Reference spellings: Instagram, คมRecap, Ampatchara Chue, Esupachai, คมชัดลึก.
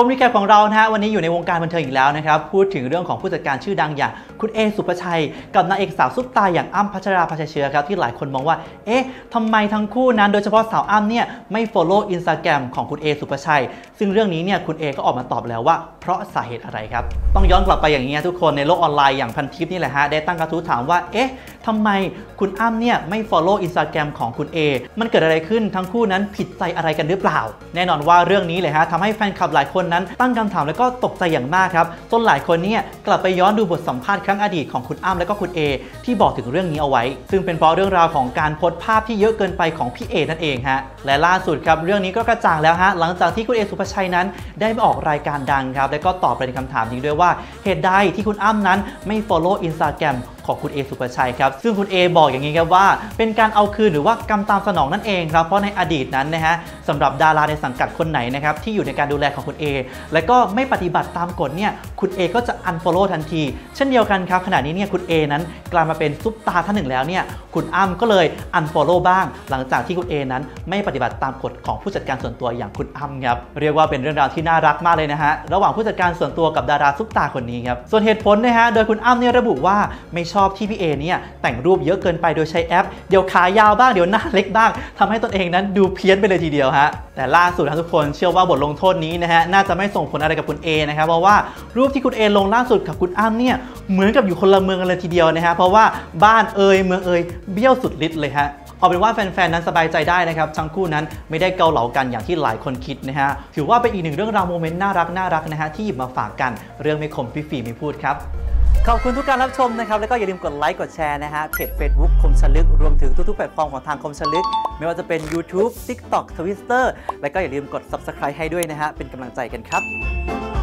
คมรีแคปของเรานะฮะวันนี้อยู่ในวงการบันเทิงอีกแล้วนะครับพูดถึงเรื่องของผู้จัดการชื่อดังอย่างคุณเอสุภชัยกับนางเอกสาวซุปตาอย่างอ้ำพัชราภาชัยเชื้อครับที่หลายคนมองว่าเอ๊ะทำไมทั้งคู่นั้นโดยเฉพาะสาวอ้ำเนี่ยไม่ follow Instagram ของคุณเอสุภชัยซึ่งเรื่องนี้เนี่ยคุณเอก็ออกมาตอบแล้วว่าเพราะสาเหตุอะไรครับต้องย้อนกลับไปอย่างนี้ทุกคนในโลกออนไลน์อย่างพันทิปนี่แหละฮะได้ตั้งกระทู้ถามว่าเอ๊ะทำไมคุณอ้ำเนี่ยไม่ follow Instagram ของคุณเอมันเกิดอะไรขึ้นทั้งคู่นั้นผิดใจอะไรกันหรือเปล่าแน่นอนว่าเรื่องนี้เลยฮะทำให้แฟนคลับหลายคนนั้นตั้งคำถามแล้วก็ตกใจอย่างมากครับจนหลายคนเนี่ยกลับไปย้อนดูบทสัมภาษณ์ครั้งอดีตของคุณอ้ำและก็คุณเอที่บอกถึงเรื่องนี้เอาไว้ซึ่งเป็นเพราะเรื่องราวของการโพสต์ภาพที่เยอะเกินไปของพี่เอนั่นเองฮะและล่าสุดครับเรื่องนี้ก็กระจ่างแล้วฮะหลังจากที่คุณเอสุภชัยนั้นได้มาออกรายการดังครับและก็ตอบประเด็นคำถามนี้ด้วยว่าเหตุใดที่คุณอ้ำนั้นไม่ follow Instagram ของคุณเอสุภชัยครับซึ่งคุณเอบอกอย่างนี้ครับว่าเป็นการเอาคืนหรือว่ากรรมตามสนองนั่นเองครับเพราะในอดีตนั้นนะฮะสำหรับดาราในสังกัดคนไหนนะครับที่อยู่ในการดูแลของคุณเอและก็ไม่ปฏิบัติตามกฎเนี่ยคุณเอก็จะ unfollow ทันทีเช่นเดียวกันครับขณะนี้เนี่ยคุณเอนั้นกลายมาเป็นซุปตาท่านหนึ่งแล้วเนี่ยคุณอ้ำก็เลย unfollow บ้างหลังจากที่คุณเอนั้นไม่ปฏิบัติตามกฎของผู้จัดการส่วนตัวอย่างคุณอ้ำครับเรียกว่าเป็นเรื่องราวที่น่ารักมากเลยนะฮะระหว่างผู้จัดการส่วนตัวกับดาราซุปตาคนนี้ครับส่วนเหตุผลนะฮะโดยคุณอ้ำเนี่ยระบุว่าไม่ชอบที่พี่เอเนี่ยแต่งรูปเยอะเกินไปโดยใช้แอปเดี๋ยวขายาวบ้างเดี๋ยวหน้าเล็กบ้างทำให้ตนเองนั้นดูเพี้ยนไปเลยทีเดียวฮะแต่ล่าสุดทุกคนเชื่อว่าบทลงโทษนี้นะฮะน่าจะไม่ส่งผลอะไรกับคุณเอนะครับเพราะว่ารูปที่คุณเอลงล่าสุดกับคุณอ้ำเนี่ยเหมือนกับอยู่คนละเมืองกันเลยทีเดียวนะฮะเพราะว่าบ้านเอ่ยเมืองเอ่ยเบี้ยวสุดฤทธิ์เลยฮะเอาเป็นว่าแฟนๆนั้นสบายใจได้นะครับทั้งคู่นั้นไม่ได้เกาเหลากันอย่างที่หลายคนคิดนะฮะถือว่าเป็นอีกหนึ่งเรื่องราวโมเมนต์น่ารักนะฮะที่หยิบมาฝากกันเรื่องไม่คมพี่ฝีไม่พูดครับขอบคุณทุกการรับชมนะครับแล้วก็อย่าลืมกดไลค์กดแชร์นะฮะเพจ Facebook คมชลึกรวมถึงทุกๆแพลตฟอร์มของทางคมชลึกไม่ว่าจะเป็น YouTube TikTok Twitter แล้วก็อย่าลืมกด Subscribe ให้ด้วยนะฮะเป็นกำลังใจกันครับ